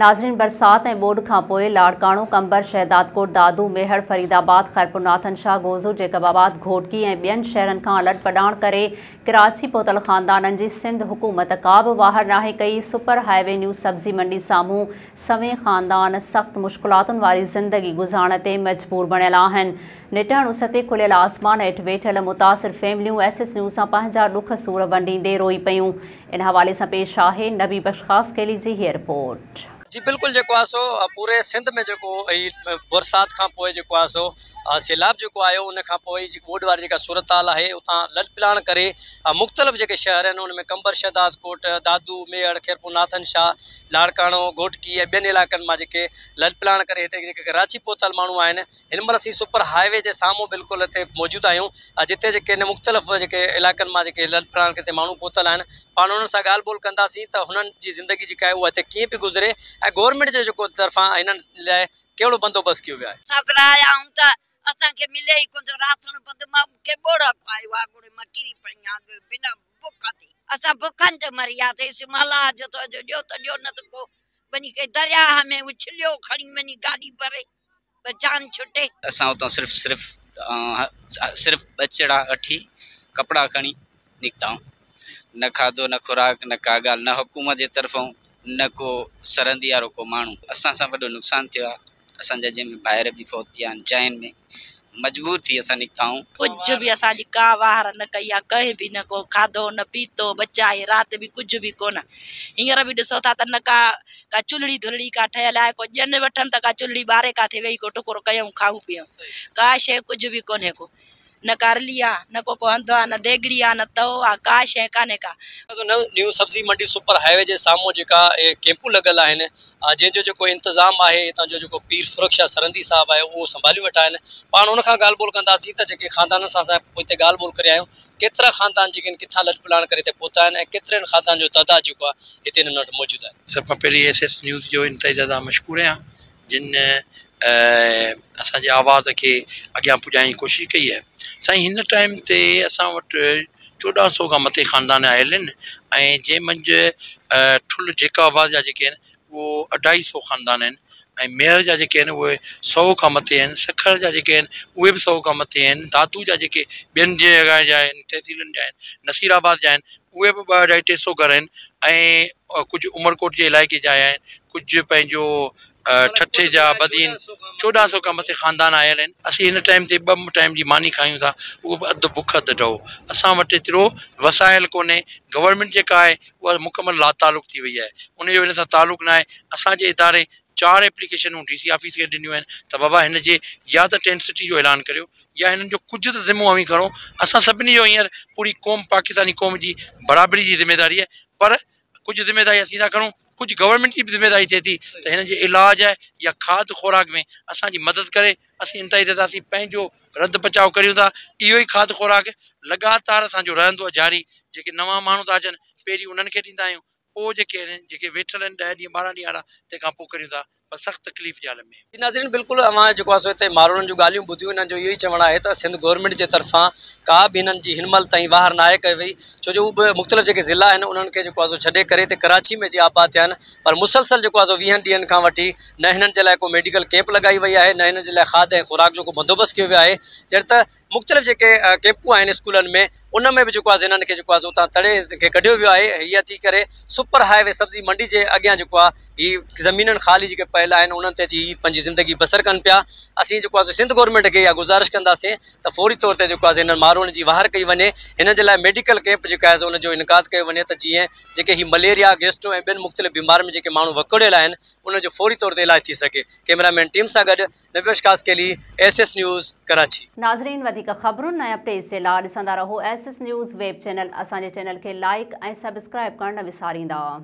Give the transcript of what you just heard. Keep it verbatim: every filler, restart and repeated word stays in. नाज़रीन, बरसात ऐं ॿोॾ खां पोइ लाड़काणो, कंबर, शहदादकोट, दादू, मेहर, फरीदाबाद, ख़ैरपुरनाथनशाह, गोज़ो, जेकबाबाद, घोटकी ऐं ॿियनि शहरनि खां अलर्ट पॾाइण करे कराची पहुतल ख़ानदाननि जी सिंध हुकूमत का बि वाहर नाहे कई। सुपर हाईवे न्यू सब्ज़ी मंडी साम्हूं सवें ख़ानदान सख़्त मुश्किलातुनि वारी ज़िंदगी गुज़ारण ते मजबूर बणियल आहिनि। निटण उस ते खुलियल आसमान हेठि वेठल मुतासिर फैमिलियूं एस एस न्यूज़ सां पंहिंजा ॾुख सूर वंडींदे रोई पयूं। इन हवाले सां पेश आहे नबी बशखास केली जी हीअ रिपोर्ट। जी बिल्कुल, जो सो पूरे सिंध में जो बरसात का सो सैलाब जो आयो उन बोड वारी सूरत हाल है उतना लट पिलान करे मुख्तलिफ़ जो शहर उनमें कंबर, शहदादकोट, दादू, मेहर, खैरपुरनाथनशाह, लाड़काणो, घोटकी ए बेन इलाक में जो लट पिलान करे कराची पहुतल मानू आन। इन मल अस सुपर हाईवे के सामूँ बिल्कुल इतने मौजूद आयो जिते जो मुख्तलिफ़ जो इलाक में जो लट पिलान के मानू पहुतल पा उन गाल बोल कदी तो उन्होंने जिंदगी जी इतने कें भी गुजरे गवर्नमेंट जो जो तरफा इन केड़ो बंदोबस्त किया है। सबरा आऊं त असा के मिले ही कोन रातन बंद मा के बोड़ा खायो आगुड़ मकीरी पया बिना भूख थी असा भूखन त मरिया थे सिमाला जो तो जो तो जो न तो को बनी के दरिया में उछलियो खड़ी मनी गाड़ी भरे जान छुटे। असा तो सिर्फ सिर्फ आ, सिर्फ बचड़ा अठी कपड़ा खणी निकताऊ, न खादो, न खुराक, न का गाल, न हुकूमत के तरफों न को सरंदी वारो को मानू। असा सा वो नुकसान थो असाजा जैमें भाईर भी फौत थिया जाइन में मजबूर थी असा निकताऊँ। कुछ भी असा का वार न कई है, कहीं भी न को खाधो न पीतो बचा है रात भी कुछ भी को हिंसर भी दिसो था त न का का चुल्ही धुल्ही का ठयल है को जन वठन त का चुल्ही बारे का थे वही को टुकड़ो क्यों खाऊँ पीऊँ का शे कुछ भी कोने को न कारली आ, न को को अंधो आ, न देगड़ी आ, न तो आ, का शे काने का। न्यू सब्जी मंडी सुपर हाईवे के सामो जेका कैंपू लगल आन जो जो इंतजाम है इतना जो, जो पीर फुरुख शाह सरंदी साहब है वो संभाली वठा पान उन गाल बोल कदी तो खानदान से इतने गाल बोल कर आयो केतरा खानदान जो कितना लट पिलान कर पहुँचा केतरे खानदान जो तादाद जो इतने मौजूद है। सब पे एस एस न्यूज़ जो इंतहा ज़्यादा मशहूर है जिन असांजे आवाज़ के अॻियां पुॼाइण जी कोशिश कई है। साईं हिन टाइम ते असां वटि चोॾहं सौ खां मथे ख़ानदान आयल आहिनि ऐं जंहिं मंझि ठुल जेका आवाज़ जा जेके आहिनि उहो अढाई सौ ख़ानदान आहिनि ऐं मेहर जा जेके आहिनि उहे सौ खां मथे आहिनि, सखर जा जेके आहिनि उहे बि सौ खां मथे आहिनि, दादू जा जेके ॿियनि जॻह जा आहिनि, तहसीलुनि जा आहिनि, नसीराबाद जा आहिनि उहे बि ॿ अढाई टे सौ घर आहिनि ऐं कुझु उमरकोट जे इलाइक़े जा आहिनि, कुझु पंहिंजो छठे जा बदीन चौदह सौ का मथे खानदान आयल हैं। अस इन टाइम से ब टाइम की मानी खाऊँ था वो अध बुख अध डो असा वट एतरो वसायल को गवर्नमेंट जेका है वह मुकम्मल लातालुक थी वही है उनजो इन से तालुक ना है। असाजे इदारे चार एप्लीकेशनू डी सी ऑफिस के दिनों तो बाबा इन या तो टेंट सिटी जो ऐलान करो या इन कुछ तो जिम्मो हमें खड़ो असा सभी हिंसर पूरी कौम पाकिस्तानी कौम की बराबरी की जिम्मेदारी है पर कुछ जिम्मेदारी असीं था करूँ कुछ गवर्नमेंट की भी जिम्मेदारी थे थी तो इन इलाज है या खाद खुराक में असां जी मदद करे असीं इंतहाई पैंजो रद्द बचाव करूँ था। इहो ही खाद खुराक लगातार असो रहो जारी जेके नवा मानू था अचन पैं उन्होंने दींदा आहियूं जेके वेठल ॾह ॾींहं ॿारहं ॾींहं वारा तंहिंखां पोइ करियूं था पर सख़्तु तकलीफ़ जे आलम में। नाज़रीन बिल्कुलु अवां जेको आहे सो हिते माण्हुनि जूं ॻाल्हियूं ॿुधियूं हिननि जो इहो ई चवणु आहे त सिंध गवर्नमेंट जे तरफ़ां का बि हिननि जी हिन महिल ताईं वाहर नाहे कई वई छो जो उहे मुख़्तलिफ़ जेके ज़िला आहिनि उन्हनि खे जेको आहे सो छॾे करे हिते कराची में जे आबाद थिया आहिनि पर मुसलसल जेको आहे सो वीहनि ॾींहंनि खां वठी न हिननि जे लाइ को मेडिकल कैंप लॻाई वई आहे न हिननि जे लाइ खाद ऐं खुराक जो को बंदोबस्तु कयो वियो आहे। जहिड़े त मुख़्तलिफ़ जेके कैंपू आहिनि स्कूलनि में उनमें भी जो हिननि खे जेको आहे सो उतां तड़े खे कढियो वियो आहे। हीअ अची करे सुपर हाईवे सब्जी मंडी के अगियां जो ही जमीन खाली जो पयल आन उन पंहिंजी जिंदगी बसर कन पाया। असीं जो सिंध गवर्नमेंट के या गुजारिश कंदासीं त फौरी तौर ते जो इन माण्हुनि की वाहर कई वने इन लाइ मेडिकल कैंप जो है उन इनकाद किया वे तो जीअं जेके ही मलेरिया गेस्ट्रो ऐं बिन मुख़्तलिफ़ बीमारियुनि में जेके माण्हू वकोड़ियल आहिनि उनजो फौरी तौर ते इलाज थी सके। कैमरामैन टीम सां गॾु नबीश कासकेली, एस एस न्यूज़ कराची। नाज़रीन, वधीक खबरुनि ऐं अपडेट्स जे लाइ ॾिसंदा रहो S S news web channel. असांजे चैनल खे लाइक ऐं सब्सक्राइब करणु न विसारींदा।